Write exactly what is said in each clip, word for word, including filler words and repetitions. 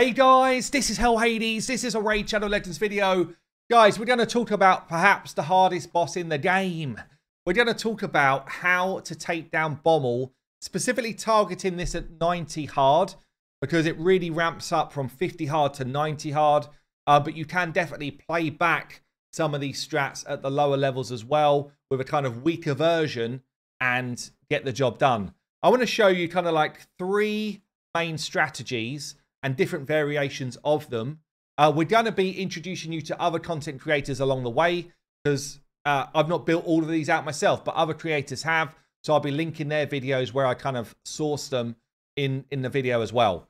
Hey guys, this is Hell Hades, this is a Raid Shadow Legends video. Guys, we're going to talk about perhaps the hardest boss in the game. We're going to talk about how to take down Bommal, specifically targeting this at ninety hard, because it really ramps up from fifty hard to ninety hard, uh, but you can definitely play back some of these strats at the lower levels as well with a kind of weaker version and get the job done. I want to show you kind of like three main strategies and different variations of them. Uh, we're going to be introducing you to other content creators along the way because uh, I've not built all of these out myself, but other creators have. So I'll be linking their videos where I kind of source them in, in the video as well.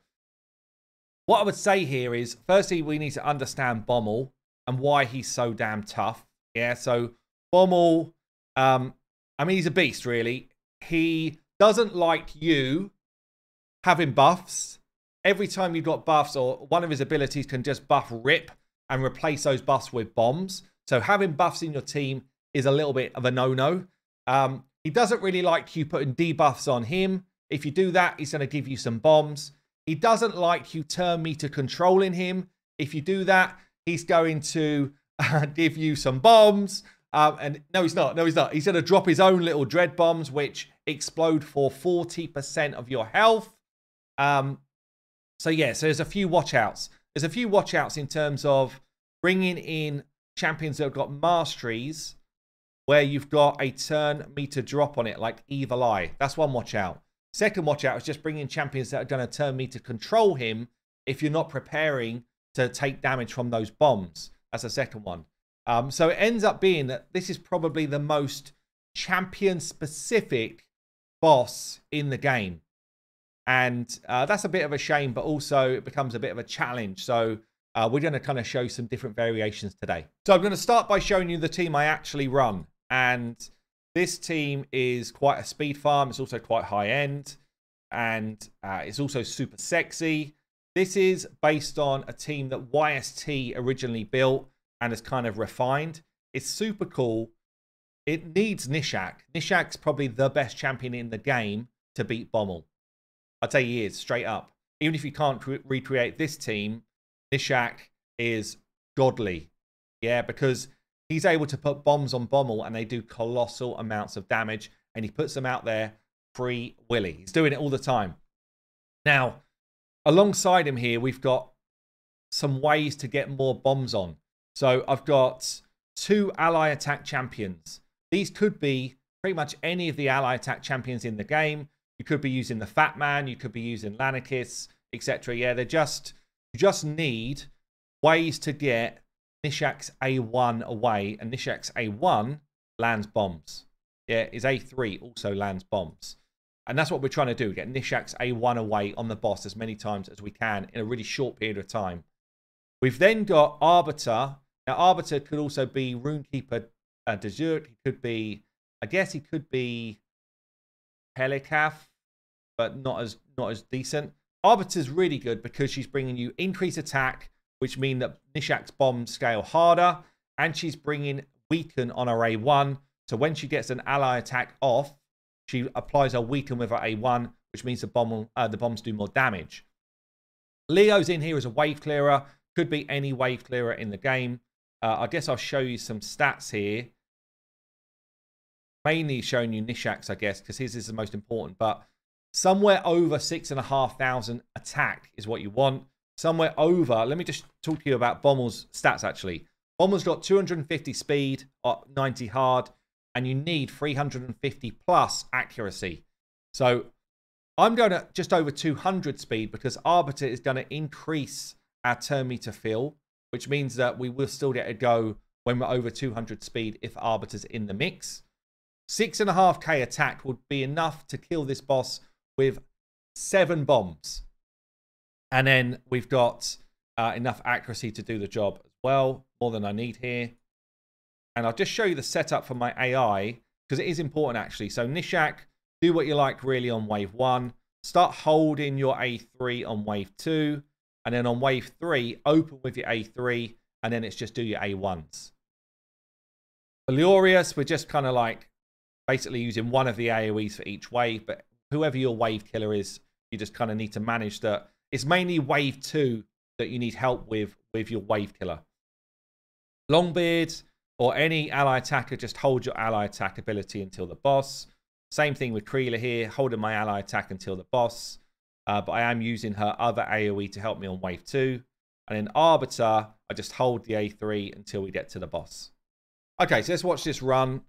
What I would say here is, firstly, we need to understand Bommal and why he's so damn tough. Yeah, so Bommal, um, I mean, he's a beast, really. He doesn't like you having buffs. Every time you've got buffs or one of his abilities can just buff rip and replace those buffs with bombs. So having buffs in your team is a little bit of a no-no. Um, he doesn't really like you putting debuffs on him. If you do that, he's going to give you some bombs. He doesn't like you turn meter controlling him. If you do that, he's going to uh, give you some bombs. Um, and no, he's not. No, he's not. He's going to drop his own little dread bombs, which explode for forty percent of your health. Um, so, yeah, so there's a few watchouts. There's a few watchouts in terms of bringing in champions that have got masteries where you've got a turn meter drop on it, like Evil Eye. That's one watchout. Second watchout is just bringing champions that are going to turn meter control him if you're not preparing to take damage from those bombs. That's the second one. Um, so it ends up being that this is probably the most champion-specific boss in the game. And uh, that's a bit of a shame, but also it becomes a bit of a challenge. So uh, we're going to kind of show some different variations today. So I'm going to start by showing you the team I actually run. And this team is quite a speed farm. It's also quite high-end. And uh, it's also super sexy. This is based on a team that Y S T originally built and is kind of refined. It's super cool. It needs Gnishak. Gnishak's probably the best champion in the game to beat Bommal. I'd say he is, straight up. Even if you can't recreate this team, Gnishak is godly. Yeah, because he's able to put bombs on Bommal and they do colossal amounts of damage. And he puts them out there free willy. He's doing it all the time. Now, alongside him here, we've got some ways to get more bombs on. So I've got two ally attack champions. These could be pretty much any of the ally attack champions in the game. You could be using the Fat Man. You could be using Lanakis, et cetera. Yeah, they're just, you just need ways to get Nishak's A one away. And Nishak's A one lands bombs. Yeah, his A three also lands bombs. And that's what we're trying to do. Get Nishak's A one away on the boss as many times as we can in a really short period of time. We've then got Arbiter. Now, Arbiter could also be Runekeeper uh, Dezure. He could be, I guess he could be Pelikaf, but not as not as decent. Arbiter's really good because she's bringing you increased attack, which means that Nishak's bombs scale harder, and she's bringing Weaken on her A one. So when she gets an ally attack off, she applies a Weaken with her A one, which means the, bomb will, uh, the bombs do more damage. Leo's in here as a wave clearer. Could be any wave clearer in the game. Uh, I guess I'll show you some stats here. Mainly showing you Nishak's, I guess, because his is the most important. But somewhere over six thousand five hundred attack is what you want. Somewhere over, let me just talk to you about Bommal's stats, actually. Bommal's got two hundred fifty speed, ninety hard, and you need three hundred fifty plus accuracy. So I'm going to just over two hundred speed because Arbiter is going to increase our turn meter fill, which means that we will still get a go when we're over two hundred speed if Arbiter's in the mix. six point five K attack would be enough to kill this boss with seven bombs. And then we've got uh, enough accuracy to do the job as well, more than I need here. And I'll just show you the setup for my A I, because it is important actually. So Gnishak, do what you like really on wave one. Start holding your A three on wave two. And then on wave three, open with your A three, and then it's just do your A ones. For Lorius, we're just kind of like basically using one of the AoEs for each wave, but whoever your wave killer is, you just kind of need to manage that. It's mainly wave two that you need help with with your wave killer. Longbeard or any ally attacker, just hold your ally attack ability until the boss. Same thing with Krela here, holding my ally attack until the boss. Uh, but I am using her other AoE to help me on wave two. And in Arbiter, I just hold the A three until we get to the boss. Okay, so let's watch this run.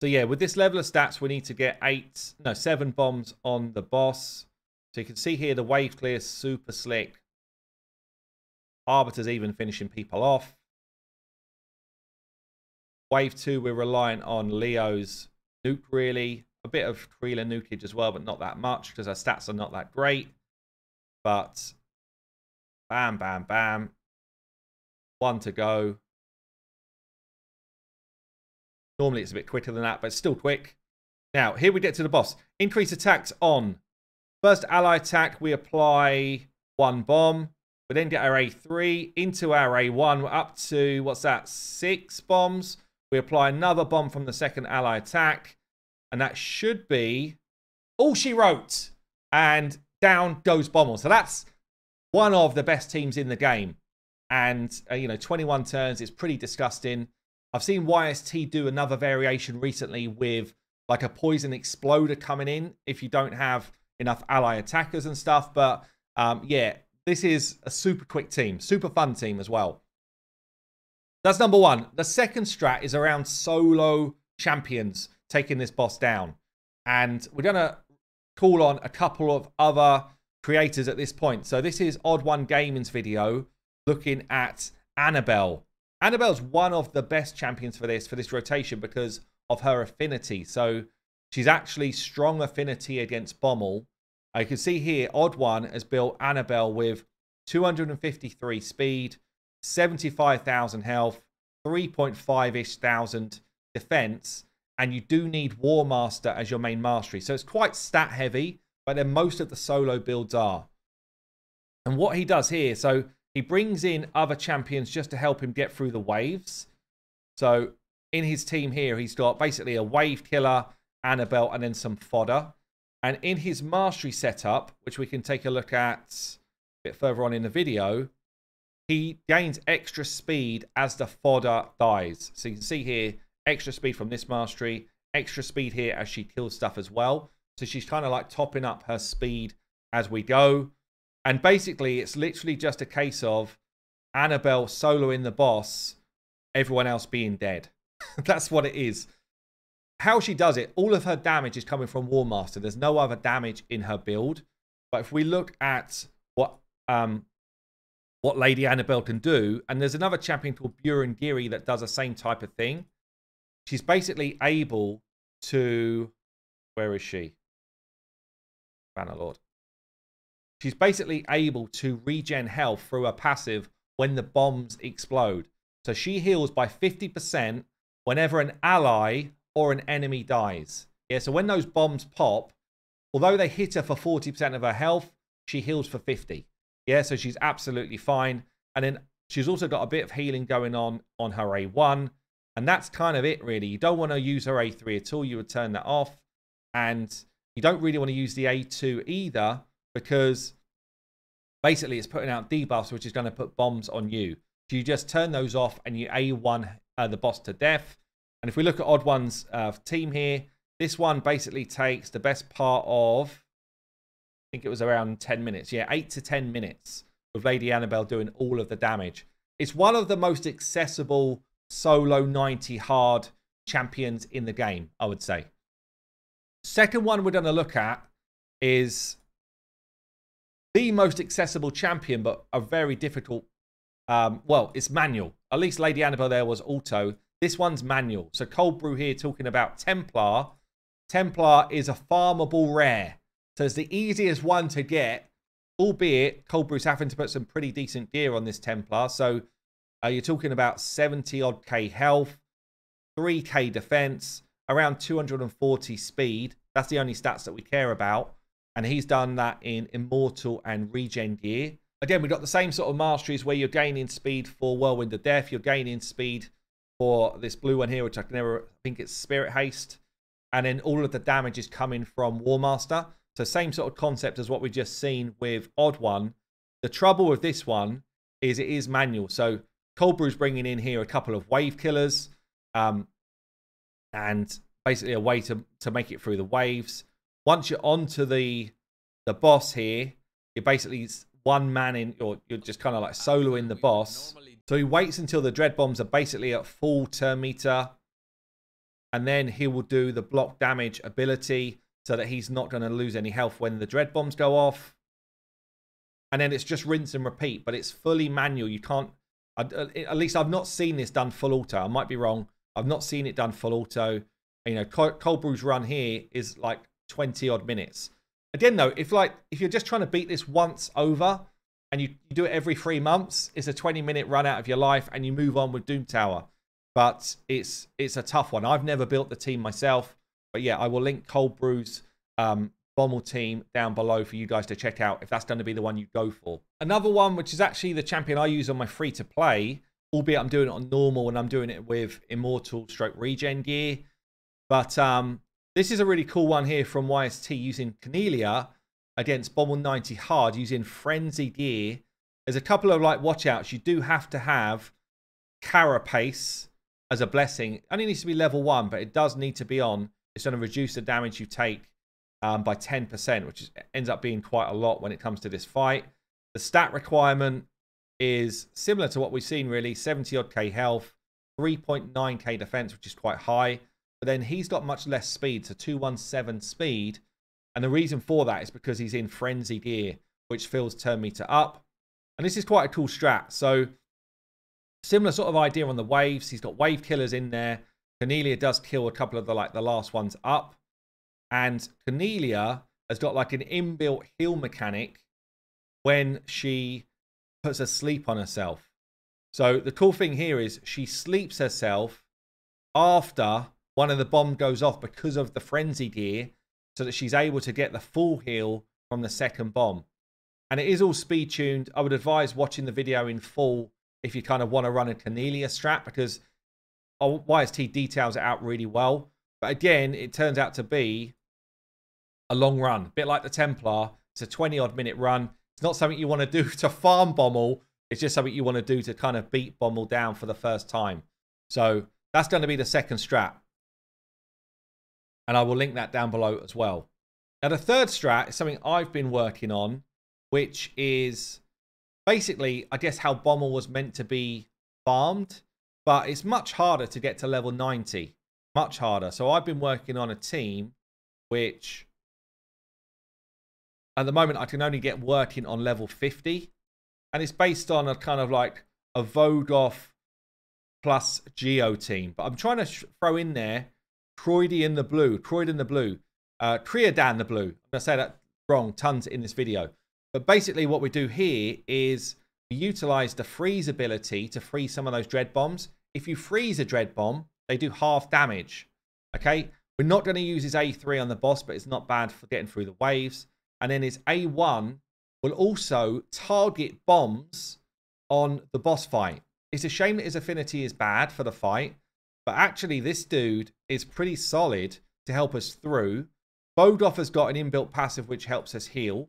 So yeah, with this level of stats, we need to get eight, no, seven bombs on the boss. So you can see here the wave clear is super slick. Arbiter's even finishing people off. Wave two, we're reliant on Leo's nuke really. A bit of Krela nukage as well, but not that much because our stats are not that great. But bam, bam, bam. One to go. Normally it's a bit quicker than that, but it's still quick. Now, here we get to the boss. Increase attacks on. First ally attack, we apply one bomb. We then get our A three into our A one. We're up to, what's that, six bombs. We apply another bomb from the second ally attack. And that should be all she wrote. And down goes Bommal. So that's one of the best teams in the game. And, uh, you know, twenty-one turns is pretty disgusting. I've seen Y S T do another variation recently with like a poison exploder coming in if you don't have enough ally attackers and stuff. But um, yeah, this is a super quick team, super fun team as well. That's number one. The second strat is around solo champions taking this boss down. And we're going to call on a couple of other creators at this point. So this is Odd One Gaming's video looking at Annabelle. Annabelle's one of the best champions for this, for this rotation because of her affinity. So she's actually strong affinity against Bommal. You can see here, Odd One has built Annabelle with two hundred fifty-three speed, seventy-five thousand health, three point five-ish thousand defense, and you do need War Master as your main mastery. So it's quite stat heavy, but then most of the solo builds are. And what he does here, so he brings in other champions just to help him get through the waves. So in his team here, he's got basically a wave killer, Annabelle, and then some fodder. And in his mastery setup, which we can take a look at a bit further on in the video, he gains extra speed as the fodder dies. So you can see here, extra speed from this mastery, extra speed here as she kills stuff as well. So she's kind of like topping up her speed as we go. And basically, it's literally just a case of Annabelle soloing the boss, everyone else being dead. That's what it is. How she does it, all of her damage is coming from War Master. There's no other damage in her build. But if we look at what um, what Lady Annabelle can do, and there's another champion called Buren Geary that does the same type of thing. She's basically able to... Where is she? Bannerlord. She's basically able to regen health through her passive when the bombs explode. So she heals by fifty percent whenever an ally or an enemy dies. Yeah, so when those bombs pop, although they hit her for forty percent of her health, she heals for fifty. Yeah, so she's absolutely fine. And then she's also got a bit of healing going on on her A one. And that's kind of it, really. You don't want to use her A three at all. You would turn that off. And you don't really want to use the A two either, because basically it's putting out debuffs, which is going to put bombs on you. So you just turn those off and you A one uh, the boss to death. And if we look at Odd One's uh, team here, this one basically takes the best part of, I think it was around ten minutes. Yeah, eight to ten minutes with Lady Annabelle doing all of the damage. It's one of the most accessible solo ninety hard champions in the game, I would say. Second one we're going to look at is the most accessible champion, but a very difficult, um, well, it's manual. At least Lady Annabelle there was auto. This one's manual. So Cold Brew here talking about Templar. Templar is a farmable rare. So it's the easiest one to get, albeit Cold Brew's having to put some pretty decent gear on this Templar. So uh, you're talking about seventy odd K health, three K defense, around two hundred forty speed. That's the only stats that we care about. And he's done that in Immortal and Regen gear. Again, we've got the same sort of masteries where you're gaining speed for Whirlwind of Death. You're gaining speed for this blue one here, which I can never I think it's Spirit Haste. And then all of the damage is coming from War Master. So same sort of concept as what we've just seen with Odd One. The trouble with this one is it is manual. So Cold Brew's bringing in here a couple of wave killers um, and basically a way to, to make it through the waves. Once you're onto the the boss here, you're basically one man in, or you're just kind of like soloing the boss. So he waits until the dread bombs are basically at full turn meter, and then he will do the block damage ability so that he's not going to lose any health when the dread bombs go off. And then it's just rinse and repeat, but it's fully manual. You can't, at least I've not seen this done full auto. I might be wrong. I've not seen it done full auto. You know, Cold Brew's run here is like twenty odd minutes. Again, though, if like if you're just trying to beat this once over and you do it every three months, it's a twenty minute run out of your life and you move on with Doom Tower. But it's it's a tough one. I've never built the team myself. But yeah, I will link Cold Brew's um, Bommal team down below for you guys to check out if that's going to be the one you go for. Another one, which is actually the champion I use on my free-to-play, albeit I'm doing it on normal and I'm doing it with Immortal stroke regen gear. But um, this is a really cool one here from Y S T using Cornelia against Bommal ninety Hard using Frenzy gear. There's a couple of like watch-outs. You do have to have Carapace as a blessing. It only needs to be level one, but it does need to be on. It's going to reduce the damage you take um, by ten percent, which is, ends up being quite a lot when it comes to this fight. The stat requirement is similar to what we've seen, really. seventy odd K health, three point nine K defense, which is quite high. But then he's got much less speed, so two one seven speed. And the reason for that is because he's in Frenzy gear, which fills turn meter up. And this is quite a cool strat. So similar sort of idea on the waves. He's got wave killers in there. Cornelia does kill a couple of the like the last ones up, and Cornelia has got like an inbuilt heal mechanic when she puts a sleep on herself. So the cool thing here is she sleeps herself after one of the bomb goes off because of the frenzy gear, so that she's able to get the full heal from the second bomb. And it is all speed tuned. I would advise watching the video in full if you kind of want to run a Cornelia strat, because Y S T details it out really well. But again, it turns out to be a long run, a bit like the Templar. It's a twenty odd minute run. It's not something you want to do to farm Bommal. It's just something you want to do to kind of beat Bommal down for the first time. So that's going to be the second strat, and I will link that down below as well. Now the third strat is something I've been working on, which is basically, I guess, how Bommal was meant to be farmed. But it's much harder to get to level ninety. Much harder. So I've been working on a team which, at the moment, I can only get working on level fifty. And it's based on a kind of like a Vogoth plus Geo team. But I'm trying to throw in there Creodan the Blue. Creodan the Blue. Uh, Creodan the Blue. I'm going to say that wrong tons in this video. But basically what we do here is we utilize the freeze ability to freeze some of those dread bombs. If you freeze a dread bomb, they do half damage. Okay, we're not going to use his A three on the boss, but it's not bad for getting through the waves. And then his A one will also target bombs on the boss fight. It's a shame that his affinity is bad for the fight, but actually this dude is pretty solid to help us through. Vogoth has got an inbuilt passive which helps us heal.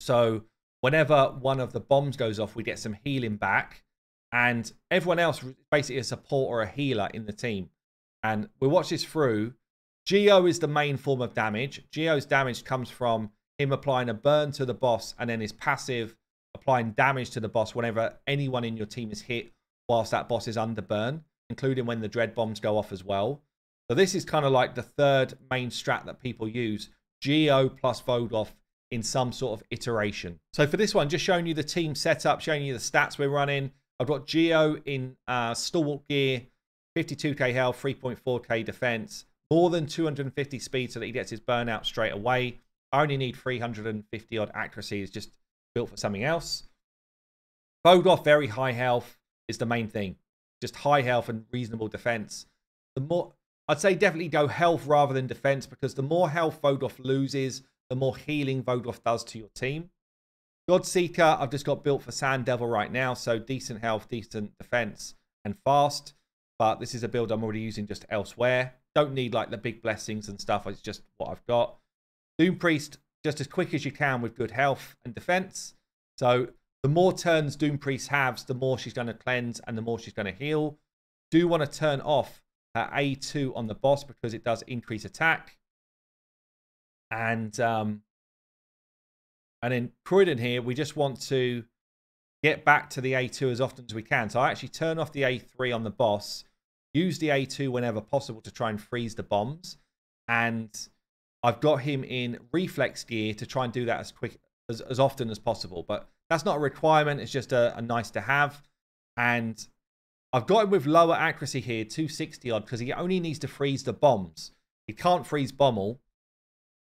So whenever one of the bombs goes off, we get some healing back. And everyone else is basically a support or a healer in the team. And we watch this through. Geo is the main form of damage. Geo's damage comes from him applying a burn to the boss, and then his passive applying damage to the boss whenever anyone in your team is hit whilst that boss is under burn, including when the dread bombs go off as well. So this is kind of like the third main strat that people use. Geo plus Vogoth in some sort of iteration. So for this one, just showing you the team setup, showing you the stats we're running. I've got Geo in uh, Stalwart gear, fifty-two K health, three point four K defense, more than two hundred fifty speed so that he gets his burnout straight away. I only need three hundred fifty odd accuracy. It's just built for something else. Vogoth, very high health is the main thing. Just high health and reasonable defense. The more, I'd say definitely go health rather than defense, because the more health Vogoth loses, the more healing Vogoth does to your team. Godseeker, I've just got built for Sand Devil right now, so decent health, decent defense, and fast. But this is a build I'm already using just elsewhere. Don't need like the big blessings and stuff. It's just what I've got. Doom Priest, just as quick as you can with good health and defense. So the more turns Doom Priest has, the more she's going to cleanse and the more she's going to heal. Do want to turn off her A two on the boss because it does increase attack. And um, and in Creodan here, we just want to get back to the A two as often as we can. So I actually turn off the A three on the boss, use the A two whenever possible to try and freeze the bombs. And I've got him in reflex gear to try and do that as quick as, as often as possible. But that's not a requirement. It's just a, a nice to have. And I've got him with lower accuracy here, two sixty odd, because he only needs to freeze the bombs. He can't freeze Bommal.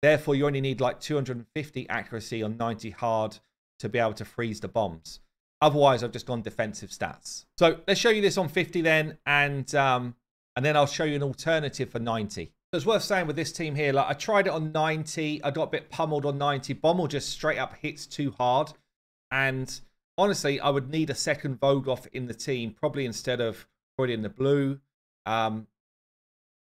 Therefore, you only need like two hundred fifty accuracy on ninety hard to be able to freeze the bombs. Otherwise, I've just gone defensive stats. So let's show you this on fifty then, and um, and then I'll show you an alternative for ninety. So it's worth saying with this team here, like I tried it on ninety, I got a bit pummeled on ninety. Bommal just straight up hits too hard. And honestly, I would need a second Vogoth in the team, probably instead of putting in the blue. Um,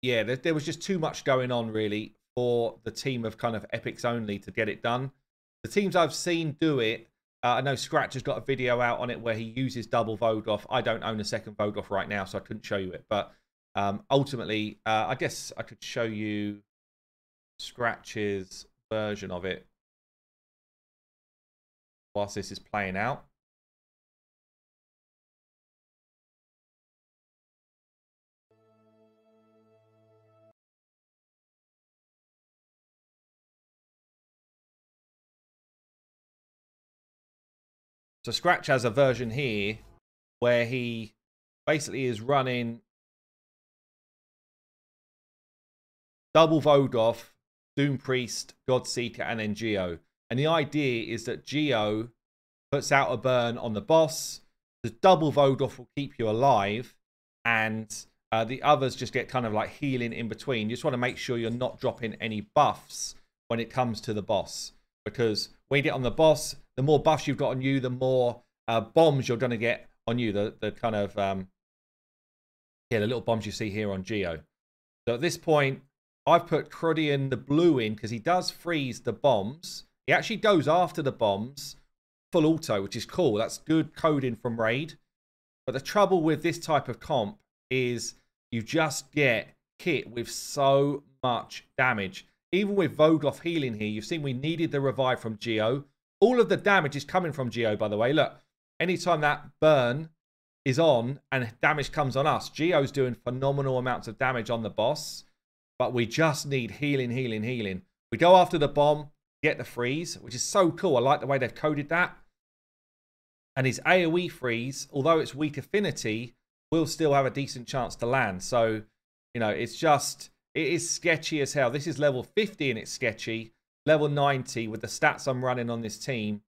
yeah, there, there was just too much going on really for the team of kind of epics only to get it done. The teams I've seen do it, Uh, I know Scratch has got a video out on it where he uses double Vogoth. I don't own a second Vogoth right now, so I couldn't show you it. But um, ultimately, uh, I guess I could show you Scratch's version of it whilst this is playing out. So Scratch has a version here where he basically is running double Vogoth, Doom Priest, Godseeker, and then Geo. And the idea is that Geo puts out a burn on the boss. The double Vogoth will keep you alive, and uh, the others just get kind of like healing in between. You just want to make sure you're not dropping any buffs when it comes to the boss, because when you get on the boss, the more buffs you've got on you, the more uh, bombs you're going to get on you. The, the kind of, um, yeah, the little bombs you see here on Geo. So at this point, I've put Creodan the blue in because he does freeze the bombs. He actually goes after the bombs full auto, which is cool. That's good coding from Raid. But the trouble with this type of comp is you just get hit with so much damage. Even with Vogoth healing here, you've seen we needed the revive from Geo. All of the damage is coming from Geo, by the way. Look, anytime that burn is on and damage comes on us, Geo's doing phenomenal amounts of damage on the boss, but we just need healing, healing, healing. We go after the bomb, get the freeze, which is so cool. I like the way they've coded that. And his AoE freeze, although it's weak affinity, will still have a decent chance to land. So, you know, it's just, it is sketchy as hell. This is level fifty and it's sketchy. Level ninety, with the stats I'm running on this team,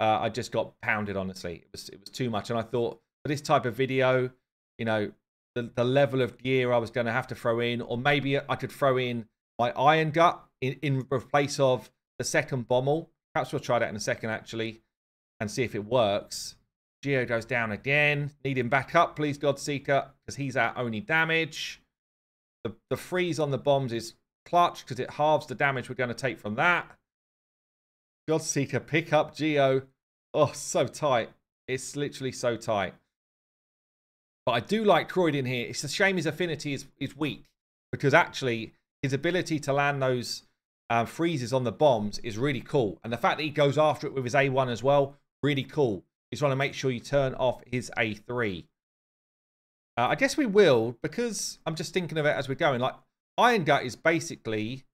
uh, I just got pounded, honestly. It was, it was too much. And I thought, for this type of video, you know, the, the level of gear I was going to have to throw in, or maybe I could throw in my Iron Gut in, in place of the second Bommal. Perhaps we'll try that in a second, actually, and see if it works. Geo goes down again. Need him back up, please, Godseeker, because he's our only damage. The, the freeze on the bombs is clutch because it halves the damage we're going to take from that. Godseeker pick up Geo. Oh, so tight. It's literally so tight. But I do like Creodan here. It's a shame his affinity is, is weak, because actually his ability to land those uh, freezes on the bombs is really cool. And the fact that he goes after it with his A one as well, really cool. You just want to make sure you turn off his A three. Uh, I guess we will, because I'm just thinking of it as we're going. Like, Iron Gut is basically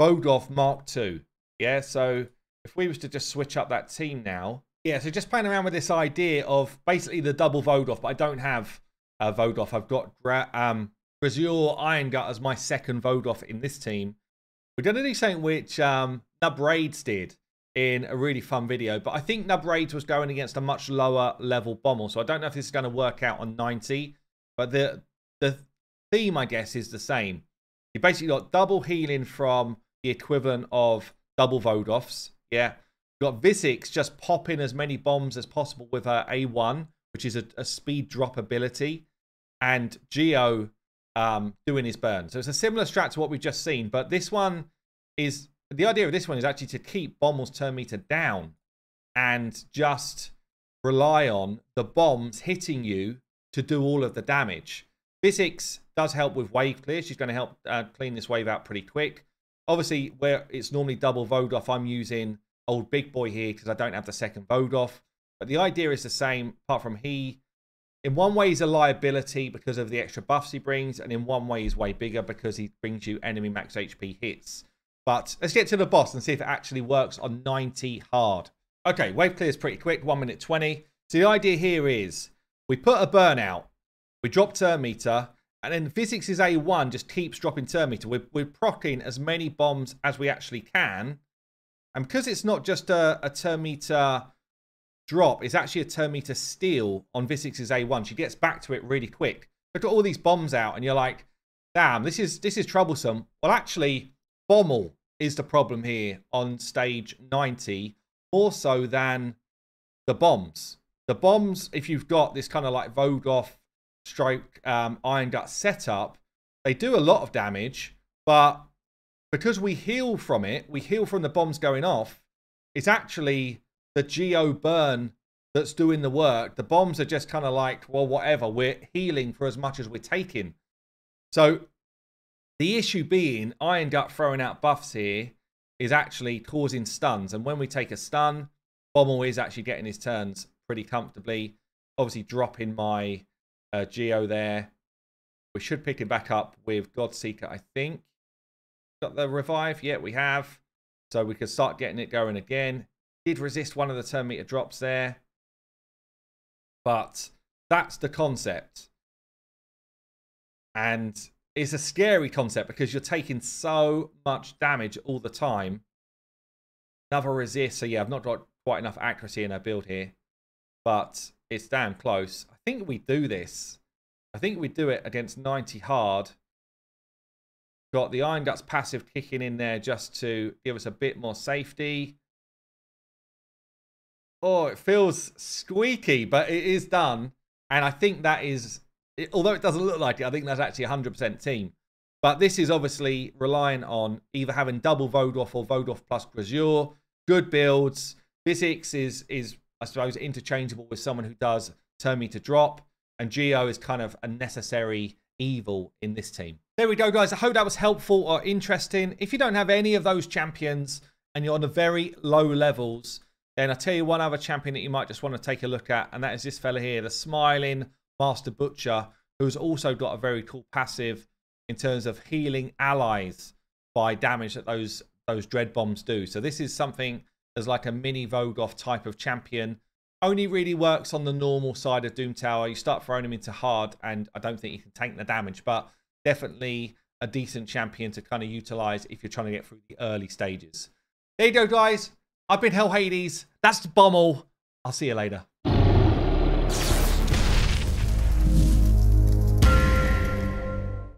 Vogoth Mark two. Yeah, so if we was to just switch up that team now. Yeah, so just playing around with this idea of basically the double Vogoth, but I don't have uh, Vogoth. I've got um, Brazure Iron Gut as my second Vogoth in this team. We're going to do something which um, Nub Raids did in a really fun video, but I think Nub Raids was going against a much lower level Bommal, so I don't know if this is going to work out on ninety, but the the theme, I guess, is the same. You basically got double healing from the equivalent of double Vogoths. Yeah. You've got Visix just popping as many bombs as possible with her A one, which is a, a speed drop ability, and Geo um, doing his burn. So it's a similar strat to what we've just seen, but this one is, the idea of this one is actually to keep Bommal's turn meter down. and just rely on the bombs hitting you to do all of the damage. Visix does help with wave clear. She's going to help uh, clean this wave out pretty quick. Obviously, where it's normally double Vogoth, I'm using old big boy here because I don't have the second Vogoth. But the idea is the same, apart from he, in one way, he's a liability because of the extra buffs he brings, and in one way, he's way bigger because he brings you enemy max H P hits. But let's get to the boss and see if it actually works on ninety hard. Okay, wave clear is pretty quick, one minute twenty. So the idea here is we put a burnout, we drop turn meter, and then Visix's A one just keeps dropping turn meter. We're, we're proccing as many bombs as we actually can. And because it's not just a, a turn meter drop, it's actually a turn meter steal on Visix's A one. She gets back to it really quick. Look at all these bombs out, and you're like, damn, this is, this is troublesome. Well, actually, Bommal is the problem here on stage ninety, more so than the bombs. The bombs, if you've got this kind of like Vogoth stroke um, Iron Gut setup, they do a lot of damage, but because we heal from it, we heal from the bombs going off, it's actually the Geo burn that's doing the work. The bombs are just kind of like, well, whatever, we're healing for as much as we're taking. So the issue being Iron Gut throwing out buffs here is actually causing stuns. And when we take a stun, Bommal is actually getting his turns pretty comfortably. Obviously dropping my uh, Geo there. We should pick him back up with Godseeker, I think. Got the revive? Yeah, we have. So we can start getting it going again. Did resist one of the turn meter drops there. But that's the concept. And it's a scary concept because you're taking so much damage all the time. Another resist. So yeah, I've not got quite enough accuracy in our build here. But it's damn close. I think we do this. I think we do it against ninety hard. Got the Iron Guts passive kicking in there just to give us a bit more safety. Oh, it feels squeaky, but it is done. And I think that is, it, although it doesn't look like it, I think that's actually one hundred percent team. But this is obviously relying on either having double Vogoth or Vogoth plus Brazure. Good builds. Visix is, is, I suppose, interchangeable with someone who does turn me to drop. And Geo is kind of a necessary evil in this team. There we go, guys. I hope that was helpful or interesting. If you don't have any of those champions and you're on the very low levels, then I'll tell you one other champion that you might just want to take a look at, and that is this fella here, the Smiling Master Butcher, who's also got a very cool passive in terms of healing allies by damage that those those dread bombs do. So this is something as like a mini Vogoth type of champion. Only really works on the normal side of Doom Tower. You start throwing him into hard, and I don't think you can tank the damage, but definitely a decent champion to kind of utilize if you're trying to get through the early stages. There you go, guys. I've been Hell Hades. That's Bommal. I'll see you later.